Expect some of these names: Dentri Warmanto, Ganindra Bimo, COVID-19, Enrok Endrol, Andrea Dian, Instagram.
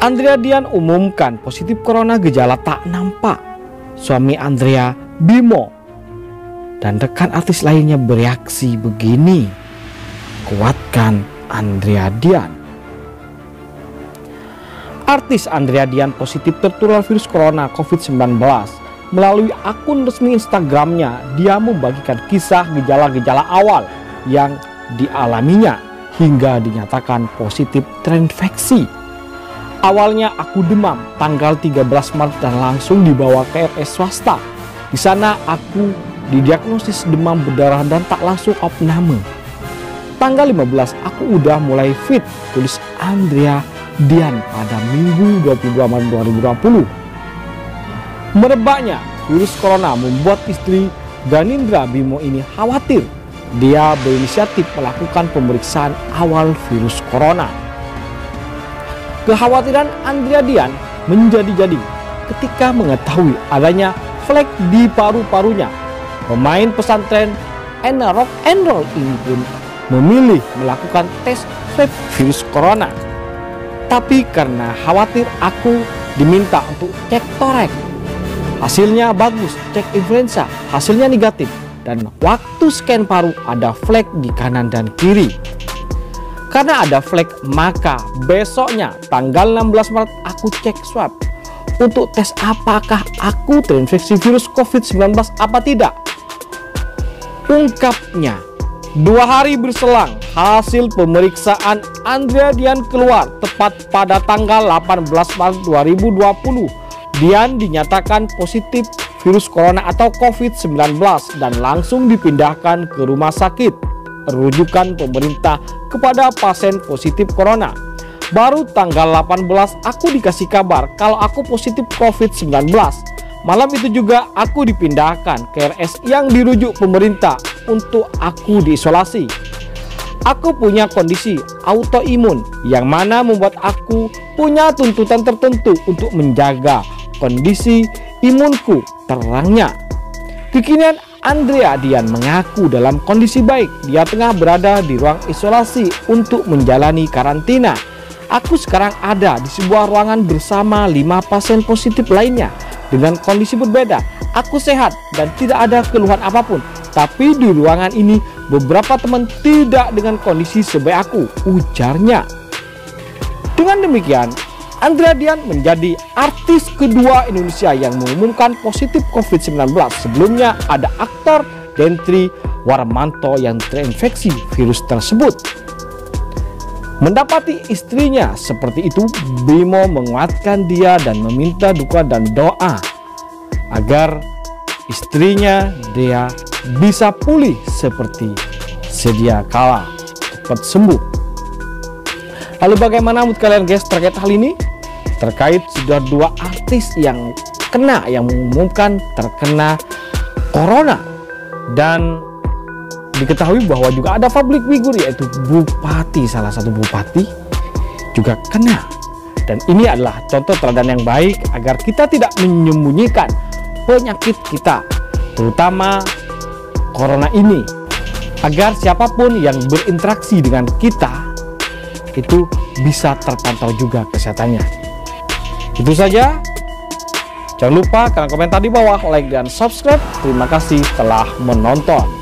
Andrea Dian umumkan positif corona gejala tak nampak. Suami Andrea, Bimo, dan rekan artis lainnya bereaksi begini. Kuatkan Andrea Dian. Artis Andrea Dian positif tertular virus corona COVID-19. Melalui akun resmi Instagramnya, dia membagikan kisah gejala-gejala awal yang dialaminya hingga dinyatakan positif terinfeksi. Awalnya aku demam tanggal 13 Maret dan langsung dibawa ke RS swasta. Di sana aku didiagnosis demam berdarah dan tak langsung opname. Tanggal 15 aku udah mulai fit, tulis Andrea Dian pada Minggu 22 Maret 2020. Merebaknya virus corona membuat istri Ganindra Bimo ini khawatir. Dia berinisiatif melakukan pemeriksaan awal virus corona. Kekhawatiran Andrea Dian menjadi-jadi ketika mengetahui adanya flek di paru-parunya. Pemain pesantren Enrok Endrol ini pun memilih melakukan tes swab virus corona. Tapi karena khawatir aku diminta untuk cek torek. Hasilnya bagus, cek influenza, hasilnya negatif. Dan waktu scan paru ada flek di kanan dan kiri. Karena ada flek, maka besoknya tanggal 16 Maret aku cek swab untuk tes apakah aku terinfeksi virus COVID-19 apa tidak. Ungkapnya, 2 hari berselang hasil pemeriksaan Andrea Dian keluar tepat pada tanggal 18 Maret 2020. Dian dinyatakan positif virus corona atau COVID-19 dan langsung dipindahkan ke rumah sakit. Rujukan pemerintah kepada pasien positif corona. Baru tanggal 18 aku dikasih kabar kalau aku positif COVID-19. Malam itu juga aku dipindahkan ke RS yang dirujuk pemerintah untuk aku diisolasi. Aku punya kondisi autoimun yang mana membuat aku punya tuntutan tertentu untuk menjaga kondisi imunku, terangnya. Kekinian Andrea Dian mengaku dalam kondisi baik. Dia tengah berada di ruang isolasi untuk menjalani karantina. Aku sekarang ada di sebuah ruangan bersama 5 pasien positif lainnya dengan kondisi berbeda. Aku sehat dan tidak ada keluhan apapun. Tapi di ruangan ini beberapa teman tidak dengan kondisi sebaik aku, ujarnya. Dengan demikian, Andrea Dian menjadi artis kedua Indonesia yang mengumumkan positif COVID-19. Sebelumnya ada aktor Dentri Warmanto yang terinfeksi virus tersebut. Mendapati istrinya seperti itu, Bimo menguatkan dia dan meminta duka dan doa agar istrinya dia bisa pulih seperti sedia kala, cepat sembuh. Lalu bagaimana menurut kalian guys terkait hal ini? Terkait sudah 2 artis yang kena, yang mengumumkan terkena corona, dan diketahui bahwa juga ada public figure yaitu bupati, salah satu bupati juga kena. Dan ini adalah contoh teladan yang baik agar kita tidak menyembunyikan penyakit kita, terutama corona ini, agar siapapun yang berinteraksi dengan kita itu bisa terpantau juga kesehatannya. Itu saja. Jangan lupa kalian komentar di bawah, like dan subscribe. Terima kasih telah menonton.